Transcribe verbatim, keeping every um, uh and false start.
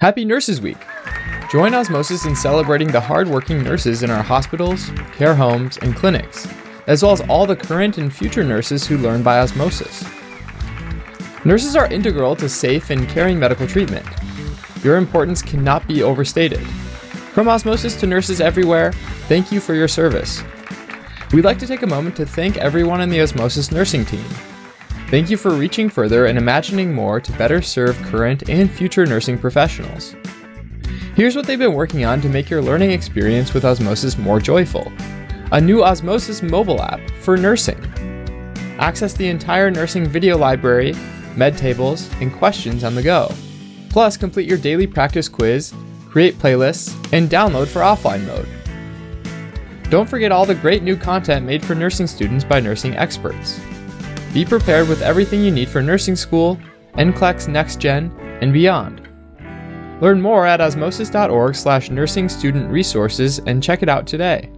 Happy Nurses Week! Join Osmosis in celebrating the hardworking nurses in our hospitals, care homes, and clinics, as well as all the current and future nurses who learn by osmosis. Nurses are integral to safe and caring medical treatment. Your importance cannot be overstated. From Osmosis to nurses everywhere, thank you for your service. We'd like to take a moment to thank everyone in the Osmosis nursing team. Thank you for reaching further and imagining more to better serve current and future nursing professionals. Here's what they've been working on to make your learning experience with Osmosis more joyful. A new Osmosis mobile app for nursing. Access the entire nursing video library, med tables, and questions on the go. Plus, complete your daily practice quiz, create playlists, and download for offline mode. Don't forget all the great new content made for nursing students by nursing experts. Be prepared with everything you need for nursing school, N C L E X Next Gen, and beyond. Learn more at osmosis dot org slash nursing student resources and check it out today.